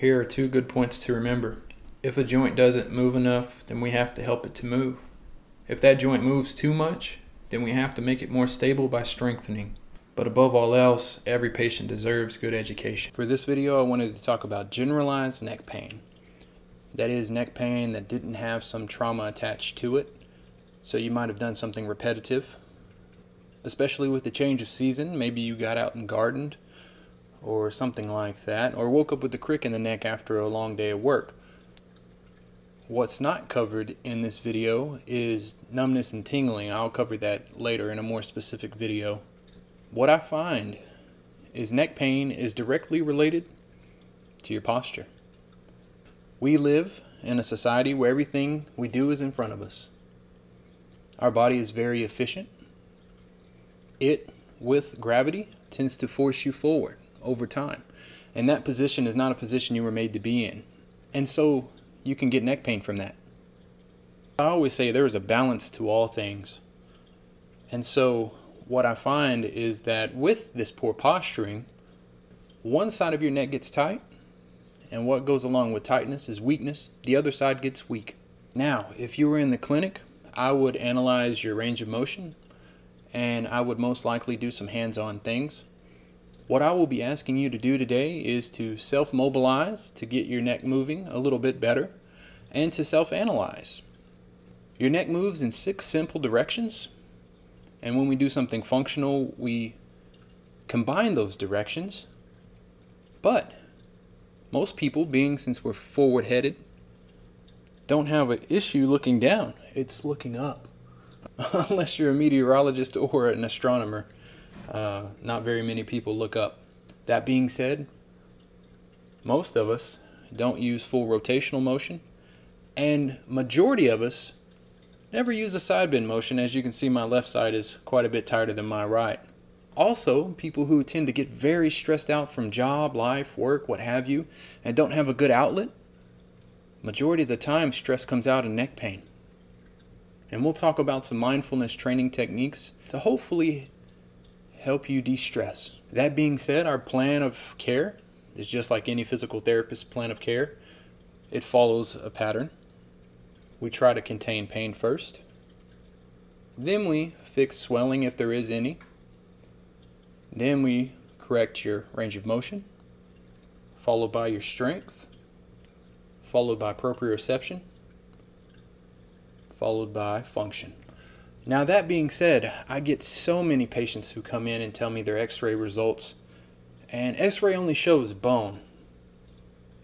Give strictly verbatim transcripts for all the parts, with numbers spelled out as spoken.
Here are two good points to remember. If a joint doesn't move enough, then we have to help it to move. If that joint moves too much, then we have to make it more stable by strengthening. But above all else, every patient deserves good education. For this video, I wanted to talk about generalized neck pain. That is neck pain that didn't have some trauma attached to it. So you might have done something repetitive. Especially with the change of season, maybe you got out and gardened or something like that, or woke up with a crick in the neck after a long day of work. What's not covered in this video is numbness and tingling. I'll cover that later in a more specific video. What I find is neck pain is directly related to your posture. We live in a society where everything we do is in front of us. Our body is very efficient. It, with gravity, tends to force you forward over time. And that position is not a position you were made to be in. And so you can get neck pain from that. I always say there is a balance to all things. And so what I find is that with this poor posturing, one side of your neck gets tight, and what goes along with tightness is weakness. The other side gets weak. Now, if you were in the clinic, I would analyze your range of motion, and I would most likely do some hands-on things. What I will be asking you to do today is to self-mobilize to get your neck moving a little bit better, and to self-analyze. Your neck moves in six simple directions, and when we do something functional, we combine those directions. But most people, being since we're forward-headed, don't have an issue looking down. It's looking up. Unless you're a meteorologist or an astronomer, uh, not very many people look up. That being said, most of us don't use full rotational motion, and majority of us never use a side bend motion. As you can see, my left side is quite a bit tighter than my right. Also, people who tend to get very stressed out from job, life, work, what have you, and don't have a good outlet, majority of the time stress comes out in neck pain. And we'll talk about some mindfulness training techniques to hopefully help you de-stress. That being said, our plan of care is just like any physical therapist's plan of care. It follows a pattern. We try to contain pain first. Then we fix swelling if there is any. Then we correct your range of motion, followed by your strength, followed by proprioception, followed by function. Now, that being said, I get so many patients who come in and tell me their x-ray results, and x-ray only shows bone.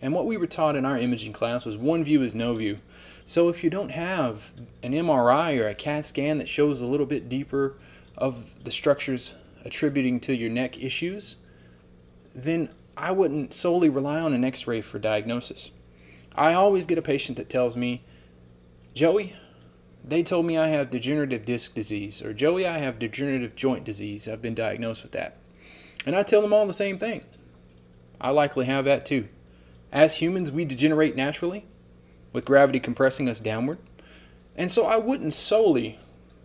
And what we were taught in our imaging class was one view is no view. So if you don't have an M R I or a CAT scan that shows a little bit deeper of the structures attributing to your neck issues, then I wouldn't solely rely on an x-ray for diagnosis. I always get a patient that tells me, Joey, they told me I have degenerative disc disease, or Joey, I have degenerative joint disease. I've been diagnosed with that. And I tell them all the same thing. I likely have that too. As humans, we degenerate naturally, with gravity compressing us downward. And so I wouldn't solely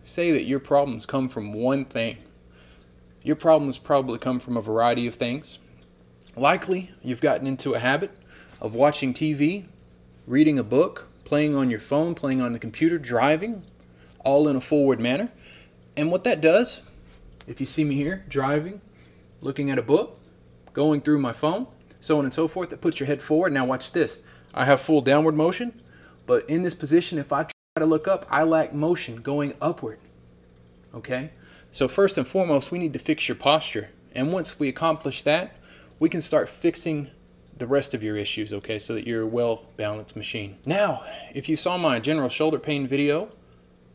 say that your problems come from one thing. Your problems probably come from a variety of things. Likely, you've gotten into a habit of watching T V, reading a book, playing on your phone, playing on the computer, driving, all in a forward manner. And what that does, if you see me here, driving, looking at a book, going through my phone, so on and so forth, that puts your head forward. Now watch this. I have full downward motion, but in this position, if I try to look up, I lack motion going upward. Okay? So first and foremost, we need to fix your posture. And once we accomplish that, we can start fixing the rest of your issues, okay, so that you're a well-balanced machine. Now, if you saw my general shoulder pain video,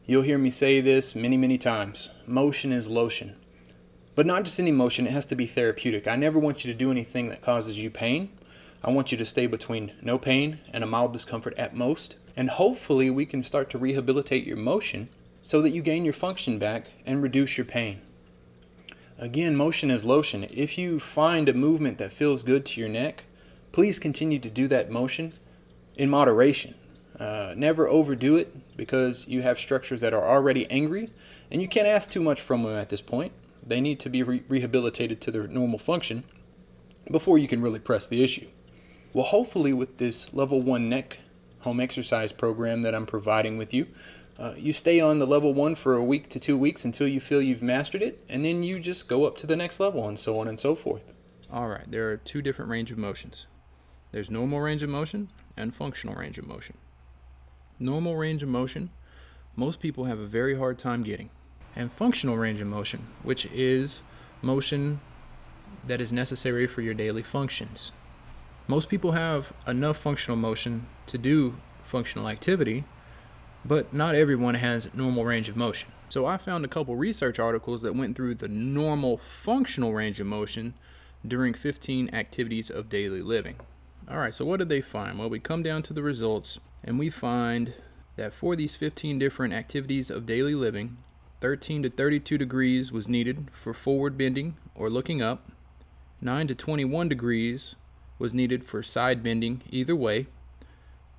you'll hear me say this many, many times. Motion is lotion. But not just any motion, it has to be therapeutic. I never want you to do anything that causes you pain. I want you to stay between no pain and a mild discomfort at most. And hopefully we can start to rehabilitate your motion so that you gain your function back and reduce your pain. Again, motion is lotion. If you find a movement that feels good to your neck, please continue to do that motion in moderation. Uh, never overdo it, because you have structures that are already angry, and you can't ask too much from them at this point. They need to be re rehabilitated to their normal function before you can really press the issue. Well, hopefully with this level one neck home exercise program that I'm providing with you, uh, you stay on the level one for a week to two weeks until you feel you've mastered it, and then you just go up to the next level and so on and so forth. All right, there are two different range of motions. There's normal range of motion and functional range of motion. Normal range of motion, most people have a very hard time getting. And functional range of motion, which is motion that is necessary for your daily functions. Most people have enough functional motion to do functional activity, but not everyone has normal range of motion. So I found a couple research articles that went through the normal functional range of motion during fifteen activities of daily living. All right, so what did they find? Well, we come down to the results and we find that for these fifteen different activities of daily living, thirteen to thirty-two degrees was needed for forward bending or looking up, nine to twenty-one degrees was needed for side bending either way,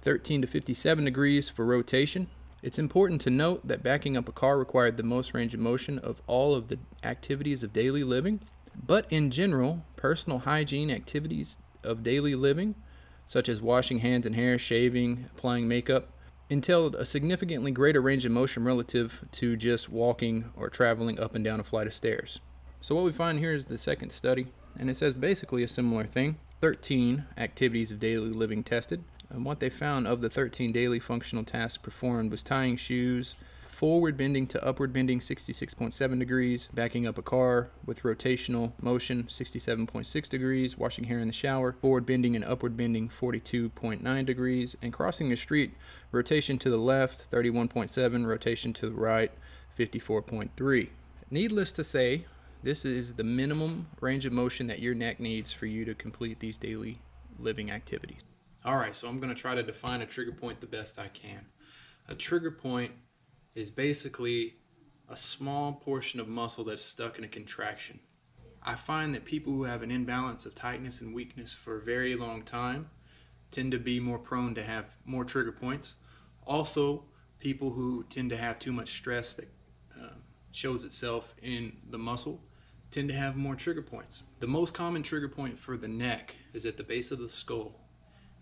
thirteen to fifty-seven degrees for rotation. It's important to note that backing up a car required the most range of motion of all of the activities of daily living, but in general, personal hygiene activities of daily living, such as washing hands and hair, shaving, applying makeup, entailed a significantly greater range of motion relative to just walking or traveling up and down a flight of stairs. So what we find here is the second study, and it says basically a similar thing. thirteen activities of daily living tested, and what they found of the thirteen daily functional tasks performed was tying shoes, forward bending to upward bending sixty-six point seven degrees, backing up a car with rotational motion sixty-seven point six degrees, washing hair in the shower, forward bending and upward bending forty-two point nine degrees, and crossing the street, rotation to the left thirty-one point seven, rotation to the right fifty-four point three. Needless to say, this is the minimum range of motion that your neck needs for you to complete these daily living activities. All right, so I'm going to try to define a trigger point the best I can. A trigger point is basically a small portion of muscle that's stuck in a contraction. I find that people who have an imbalance of tightness and weakness for a very long time tend to be more prone to have more trigger points. Also, people who tend to have too much stress that uh, shows itself in the muscle tend to have more trigger points. The most common trigger point for the neck is at the base of the skull,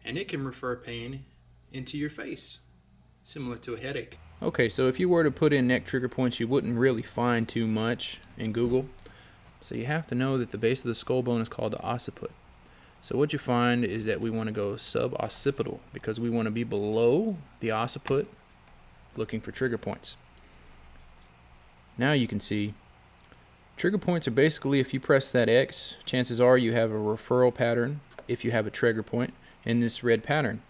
and it can refer pain into your face, similar to a headache. Okay, so if you were to put in neck trigger points, you wouldn't really find too much in Google. So you have to know that the base of the skull bone is called the occiput. So what you find is that we want to go suboccipital because we want to be below the occiput looking for trigger points. Now you can see trigger points are basically, if you press that X, chances are you have a referral pattern if you have a trigger point in this red pattern.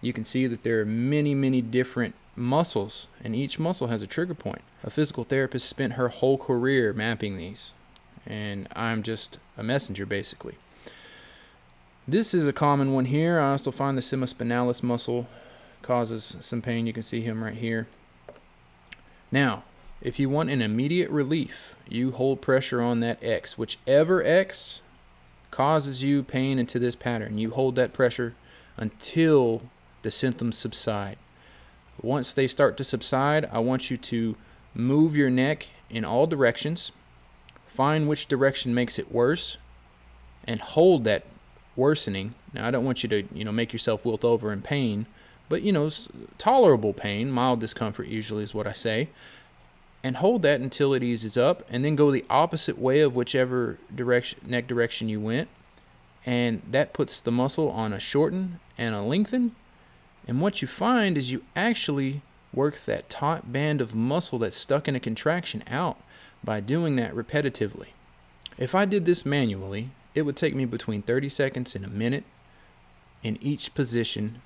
You can see that there are many, many different muscles, and each muscle has a trigger point. A physical therapist spent her whole career mapping these, and I'm just a messenger basically. This is a common one here. I also find the semispinalis muscle causes some pain. You can see him right here. Now, if you want an immediate relief, you hold pressure on that X. Whichever X causes you pain into this pattern, you hold that pressure until the symptoms subside. Once they start to subside, I want you to move your neck in all directions, find which direction makes it worse, and hold that worsening. Now, I don't want you to, you know, make yourself wilt over in pain, but, you know, tolerable pain, mild discomfort usually is what I say, and hold that until it eases up, and then go the opposite way of whichever direction, neck direction you went, and that puts the muscle on a shorten and a lengthen. And what you find is you actually work that taut band of muscle that's stuck in a contraction out by doing that repetitively. If I did this manually, it would take me between thirty seconds and a minute in each position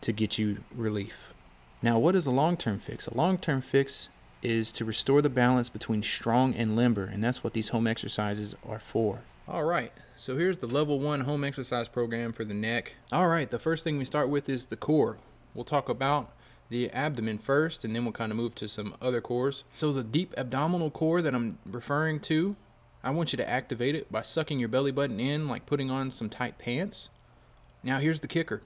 to get you relief. Now, what is a long-term fix? A long-term fix is to restore the balance between strong and limber, and that's what these home exercises are for. All right, so here's the level one home exercise program for the neck. All right, the first thing we start with is the core. We'll talk about the abdomen first, and then we'll kind of move to some other cores. So the deep abdominal core that I'm referring to, I want you to activate it by sucking your belly button in, like putting on some tight pants. Now here's the kicker.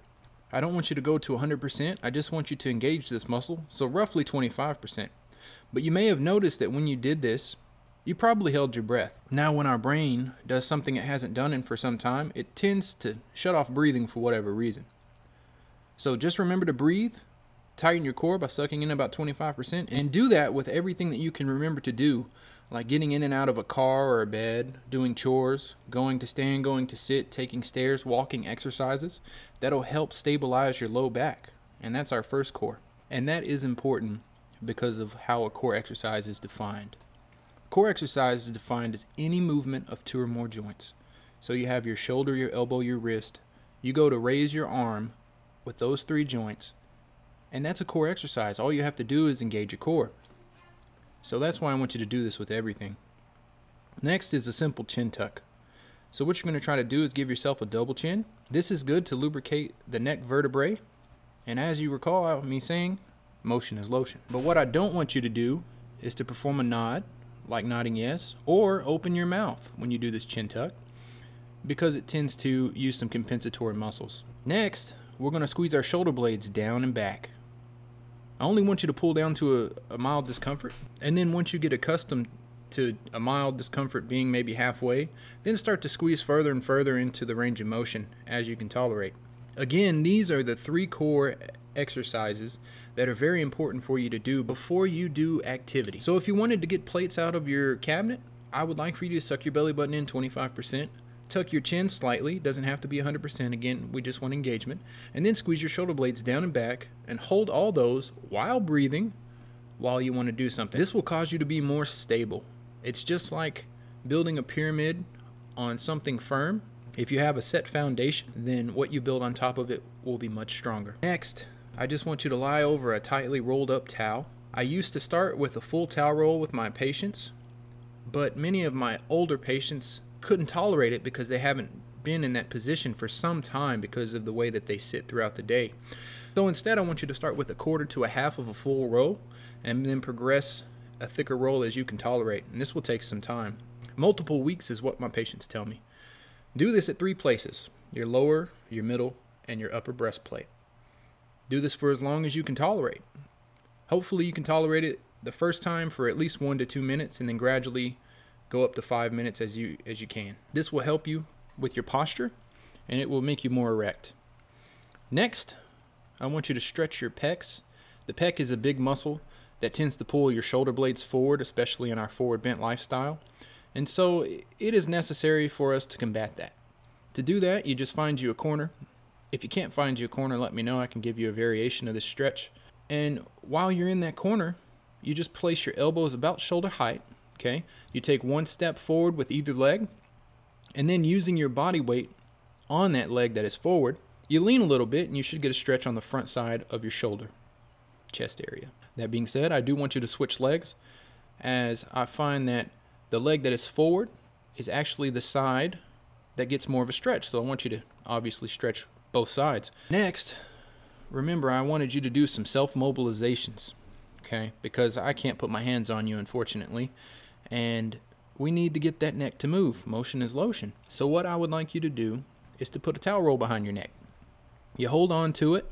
I don't want you to go to one hundred percent. I just want you to engage this muscle, so roughly twenty-five percent. But you may have noticed that when you did this, You probably held your breath. Now when our brain does something it hasn't done in for some time, it tends to shut off breathing for whatever reason. So just remember to breathe, tighten your core by sucking in about twenty-five percent, and do that with everything that you can remember to do, like getting in and out of a car or a bed, doing chores, going to stand, going to sit, taking stairs, walking exercises. That'll help stabilize your low back, and that's our first core. And that is important because of how a core exercise is defined. Core exercise is defined as any movement of two or more joints. So you have your shoulder, your elbow, your wrist. You go to raise your arm with those three joints, and that's a core exercise. All you have to do is engage your core. So that's why I want you to do this with everything. Next is a simple chin tuck. So what you're going to try to do is give yourself a double chin. This is good to lubricate the neck vertebrae. And as you recall me saying, motion is lotion. But what I don't want you to do is to perform a nod, like nodding yes, or open your mouth when you do this chin tuck, because it tends to use some compensatory muscles. Next, we're going to squeeze our shoulder blades down and back. I only want you to pull down to a, a mild discomfort, and then once you get accustomed to a mild discomfort being maybe halfway, then start to squeeze further and further into the range of motion as you can tolerate. Again, these are the three core exercises that are very important for you to do before you do activity. So if you wanted to get plates out of your cabinet, I would like for you to suck your belly button in twenty-five percent, tuck your chin slightly, doesn't have to be one hundred percent, again, we just want engagement, and then squeeze your shoulder blades down and back and hold all those while breathing while you want to do something. This will cause you to be more stable. It's just like building a pyramid on something firm. If you have a set foundation, then what you build on top of it will be much stronger. Next, I just want you to lie over a tightly rolled up towel. I used to start with a full towel roll with my patients, but many of my older patients couldn't tolerate it because they haven't been in that position for some time because of the way that they sit throughout the day. So instead, I want you to start with a quarter to a half of a full roll and then progress a thicker roll as you can tolerate. And this will take some time. Multiple weeks is what my patients tell me. Do this at three places: your lower, your middle, and your upper breastplate. Do this for as long as you can tolerate. Hopefully you can tolerate it the first time for at least one to two minutes and then gradually go up to five minutes as you as you can. This will help you with your posture and it will make you more erect. Next, I want you to stretch your pecs. The pec is a big muscle that tends to pull your shoulder blades forward, especially in our forward bent lifestyle. And so it is necessary for us to combat that. To do that, you just find you a corner. If you can't find you a corner, let me know. I can give you a variation of this stretch. And while you're in that corner, you just place your elbows about shoulder height. Okay, you take one step forward with either leg, and then using your body weight on that leg that is forward, you lean a little bit and you should get a stretch on the front side of your shoulder, chest area. That being said, I do want you to switch legs, as I find that the leg that is forward is actually the side that gets more of a stretch. So I want you to obviously stretch both sides. Next, remember I wanted you to do some self-mobilizations, okay? Because I can't put my hands on you, unfortunately. And we need to get that neck to move. Motion is lotion. So what I would like you to do is to put a towel roll behind your neck. You hold on to it,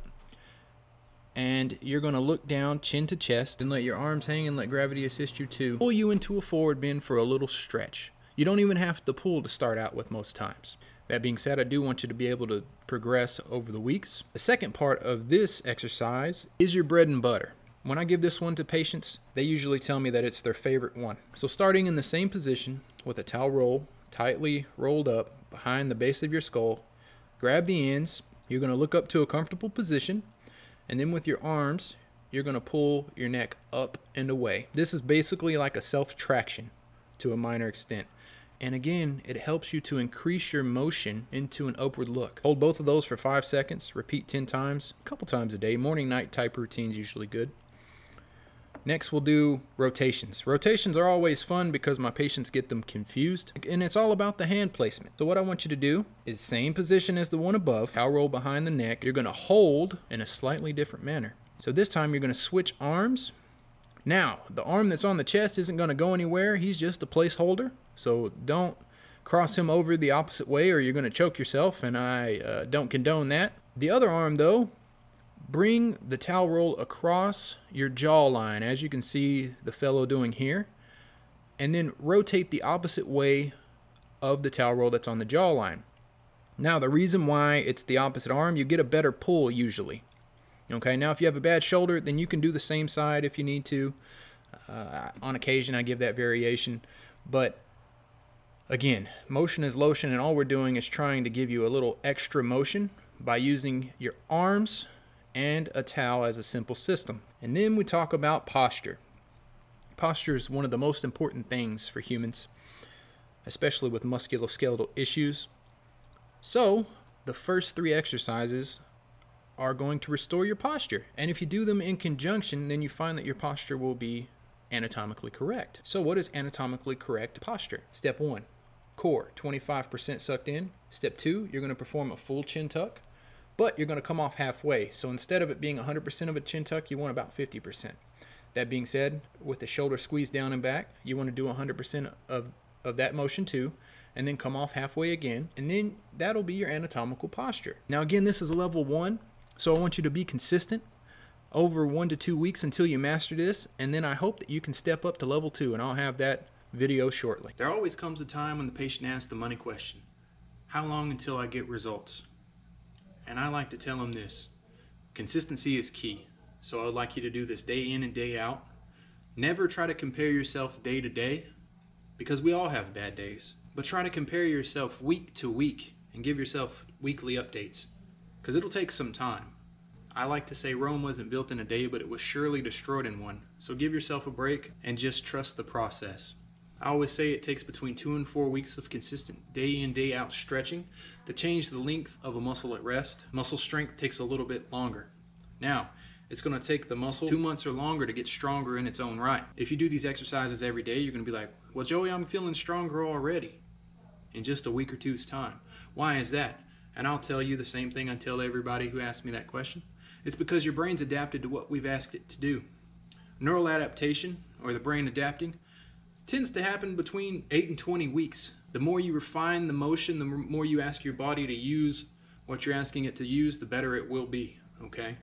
and you're going to look down chin to chest and let your arms hang and let gravity assist you to pull you into a forward bend for a little stretch. You don't even have to pull to start out with most times. That being said, I do want you to be able to progress over the weeks. The second part of this exercise is your bread and butter. When I give this one to patients, they usually tell me that it's their favorite one. So starting in the same position with a towel roll tightly rolled up behind the base of your skull, grab the ends, you're going to look up to a comfortable position, and then with your arms, you're going to pull your neck up and away. This is basically like a self-traction to a minor extent. And again, it helps you to increase your motion into an upward look. Hold both of those for five seconds, repeat ten times, a couple times a day. Morning, night type routine is usually good. Next, we'll do rotations. Rotations are always fun because my patients get them confused, and it's all about the hand placement. So what I want you to do is same position as the one above, towel roll behind the neck. You're gonna hold in a slightly different manner. So this time you're gonna switch arms. Now, the arm that's on the chest isn't gonna go anywhere. He's just a placeholder. So don't cross him over the opposite way or you're gonna choke yourself, and I uh, don't condone that. The other arm though, bring the towel roll across your jawline, as you can see the fellow doing here. and then rotate the opposite way of the towel roll that's on the jawline. Now, the reason why it's the opposite arm, you get a better pull usually. Okay, now if you have a bad shoulder, then you can do the same side if you need to. Uh, on occasion, I give that variation. But again, motion is lotion, and all we're doing is trying to give you a little extra motion by using your arms and a towel as a simple system. And then we talk about posture. Posture is one of the most important things for humans, especially with musculoskeletal issues. So the first three exercises are going to restore your posture. And if you do them in conjunction, then you find that your posture will be anatomically correct. So what is anatomically correct posture? Step one, core twenty-five percent sucked in. Step two, you're going to perform a full chin tuck, but you're going to come off halfway. So instead of it being one hundred percent of a chin tuck, you want about fifty percent. That being said, with the shoulder squeezed down and back, you want to do one hundred percent of, of that motion too, and then come off halfway again, and then that'll be your anatomical posture. Now again, this is level one, so I want you to be consistent over one to two weeks until you master this, and then I hope that you can step up to level two, and I'll have that video shortly. There always comes a time when the patient asks the money question. How long until I get results? And I like to tell them this. Consistency is key. So I would like you to do this day in and day out. Never try to compare yourself day to day, because we all have bad days. But try to compare yourself week to week and give yourself weekly updates, because it'll take some time. I like to say Rome wasn't built in a day, but it was surely destroyed in one. So give yourself a break and just trust the process. I always say it takes between two and four weeks of consistent day in, day out stretching to change the length of a muscle at rest. Muscle strength takes a little bit longer. Now, it's going to take the muscle two months or longer to get stronger in its own right. If you do these exercises every day, you're going to be like, well, Joey, I'm feeling stronger already in just a week or two's time. Why is that? And I'll tell you the same thing I tell everybody who asks me that question. It's because your brain's adapted to what we've asked it to do. Neural adaptation, or the brain adapting, tends to happen between eight and twenty weeks. The more you refine the motion, the more you ask your body to use what you're asking it to use, the better it will be. Okay?